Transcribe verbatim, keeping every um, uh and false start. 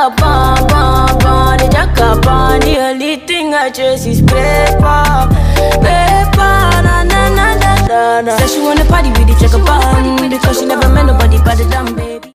jacka bomb, bomb, bomb, the jacka bomb. The only thing I chase is paper, paper, na na na na na. Said she wanna party with the jacka bomb because she never met nobody but the damn baby.